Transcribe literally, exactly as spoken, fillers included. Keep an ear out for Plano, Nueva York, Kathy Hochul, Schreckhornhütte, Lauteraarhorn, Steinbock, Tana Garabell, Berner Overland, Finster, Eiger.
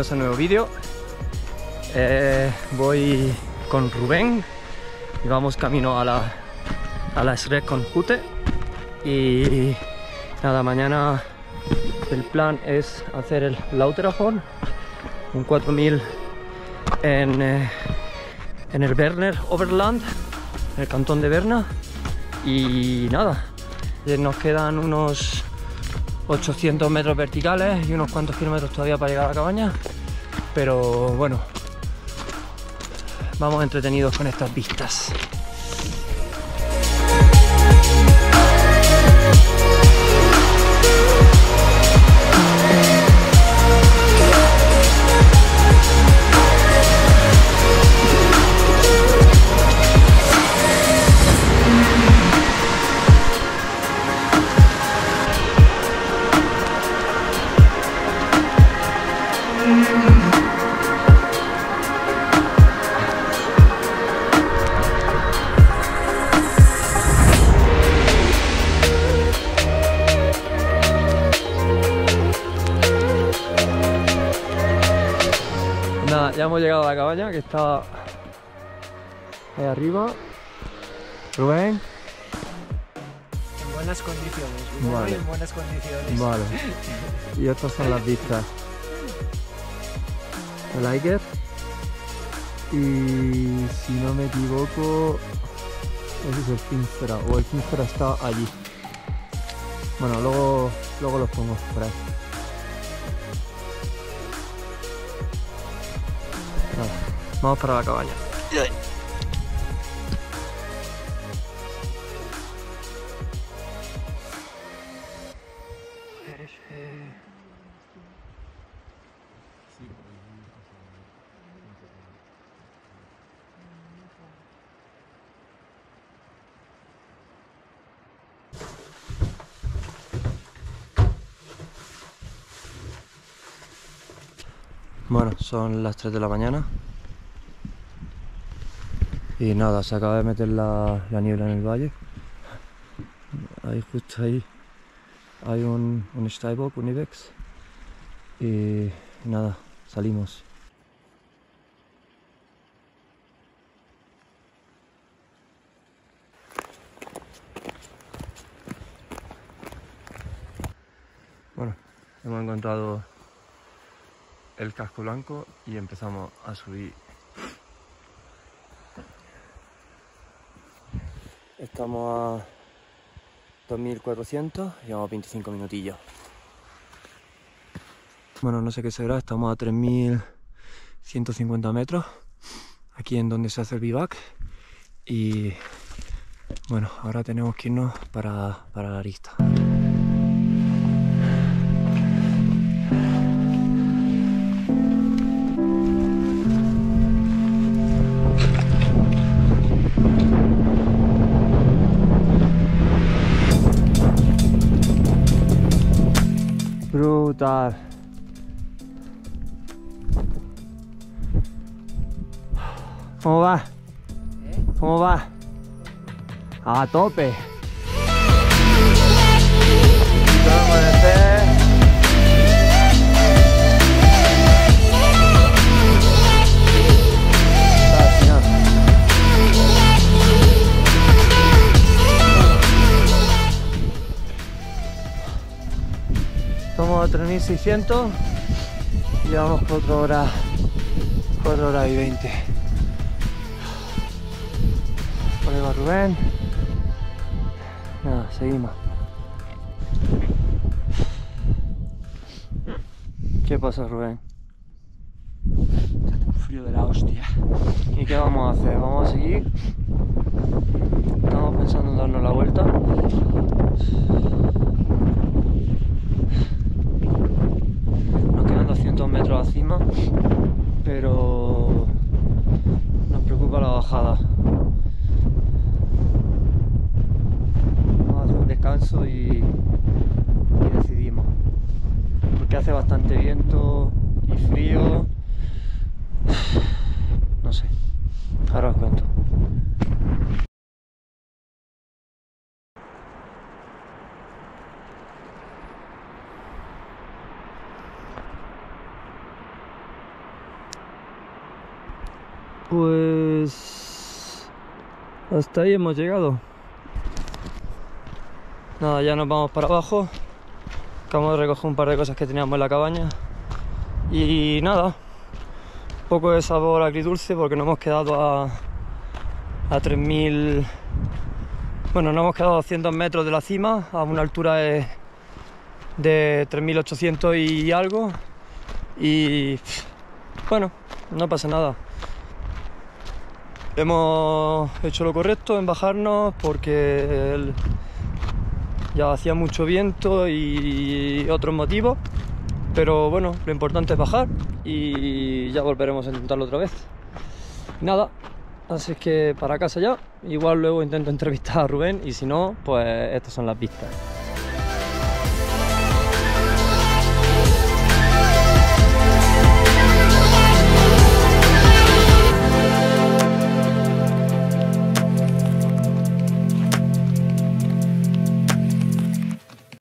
bienvenidos a un nuevo vídeo. Eh, voy con Rubén y vamos camino a la, a la Schreckhornhütte. Y nada, mañana el plan es hacer el Lauteraarhorn, un cuatro mil en, eh, en el Berner Overland, en el cantón de Berna. Y nada, nos quedan unos ochocientos metros verticales y unos cuantos kilómetros todavía para llegar a la cabaña, pero bueno, vamos entretenidos con estas vistas. Nada, ya hemos llegado a la cabaña que está ahí arriba. Rubén. En buenas condiciones, Rubén, vale. En buenas condiciones. Vale. Y estas son las vistas. El Eiger. Y si no me equivoco, ese es el Finster, o el Finster está allí. Bueno, luego, luego los pongo por ahí. Vamos para la cabaña. Bueno, son las tres de la mañana. Y nada, se acaba de meter la, la niebla en el valle. Ahí, justo ahí, hay un, un Steinbock, un ibex. Y nada, salimos. Bueno, hemos encontrado el casco blanco y empezamos a subir. Estamos a dos mil cuatrocientos, llevamos veinticinco minutillos. Bueno, no sé qué será, estamos a tres mil ciento cincuenta metros, aquí en donde se hace el bivac. Y bueno, ahora tenemos que irnos para, para la arista. Brutal. ¿Cómo va? ¿Cómo va? A tope. Somos a tres mil seiscientos y llevamos cuatro horas, cuatro horas y veinte. Por ahí va Rubén. Nada, seguimos. ¿Qué pasa, Rubén? Está un frío de la hostia. ¿Y qué vamos a hacer? Vamos a seguir. Estamos pensando en darnos la vuelta. Metros acima, pero nos preocupa la bajada. Vamos a hacer un descanso y, y decidimos, porque hace bastante viento y frío, no sé, ahora os cuento. pues hasta ahí hemos llegado. Nada, ya nos vamos para abajo. Acabamos de recoger un par de cosas que teníamos en la cabaña. Y nada, un poco de sabor agridulce porque nos hemos quedado a, a tres mil... Bueno, nos hemos quedado a doscientos metros de la cima, a una altura de, de tres mil ochocientos y algo. Y bueno, no pasa nada. Hemos hecho lo correcto en bajarnos porque el, ya hacía mucho viento y otros motivos. Pero bueno, lo importante es bajar y ya volveremos a intentarlo otra vez. Nada, así que para casa ya. Igual luego intento entrevistar a Rubén y si no, pues estas son las vistas.